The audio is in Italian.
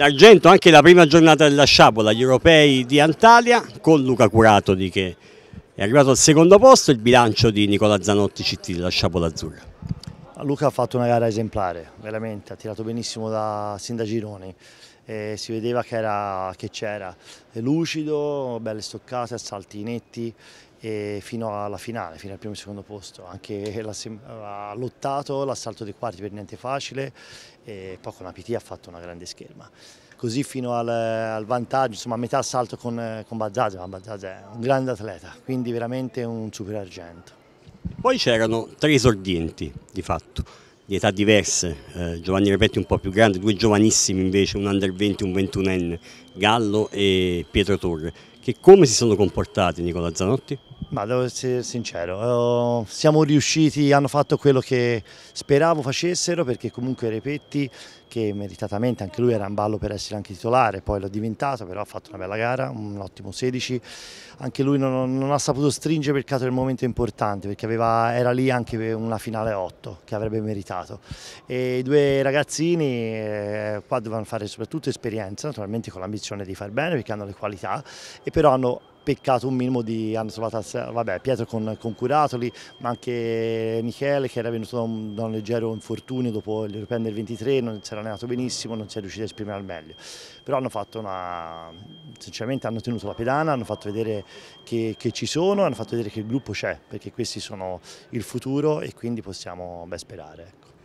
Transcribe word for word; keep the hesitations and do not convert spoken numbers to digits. d'argento anche la prima giornata della sciabola, gli europei di Antalya, con Luca Curatoli che è arrivato al secondo posto. Il bilancio di Nicola Zanotti, C T della sciabola azzurra. Luca ha fatto una gara esemplare, veramente, ha tirato benissimo da, sin da gironi, e si vedeva che c'era, lucido, belle stoccate, salti netti, e fino alla finale, fino al primo e secondo posto. Anche ha lottato, l'assalto dei quarti per niente facile, e poi con la P T ha fatto una grande scherma. Così fino al, al vantaggio, insomma a metà assalto con, con Bazzazza, ma Bazzazza è un grande atleta, quindi veramente un super argento. Poi c'erano tre esordienti di fatto, di età diverse, eh, Giovanni Repetti un po' più grande, due giovanissimi invece, un under venti, un ventunenne, Gallo e Pietro Torre. Che come si sono comportati, Nicola Zanotti? Ma devo essere sincero, eh, siamo riusciti, hanno fatto quello che speravo facessero, perché comunque Repetti, che meritatamente anche lui era in ballo per essere anche titolare, poi l'ho diventato, però ha fatto una bella gara, un ottimo sedici, anche lui non, non ha saputo stringere per caso nel momento importante, perché aveva, era lì anche per una finale otto che avrebbe meritato. E i due ragazzini eh, qua dovevano fare soprattutto esperienza, naturalmente con l'ambizione di far bene perché hanno le qualità, e però hanno peccato un minimo di, hanno trovato, vabbè, Pietro con, con Curatoli, ma anche Michele che era venuto da un, da un leggero infortunio dopo l'Europeo del ventitré, non si era allenato benissimo, non si è riuscito a esprimere al meglio, però hanno fatto una, sinceramente hanno tenuto la pedana, hanno fatto vedere che, che ci sono, hanno fatto vedere che il gruppo c'è, perché questi sono il futuro e quindi possiamo ben sperare, ecco.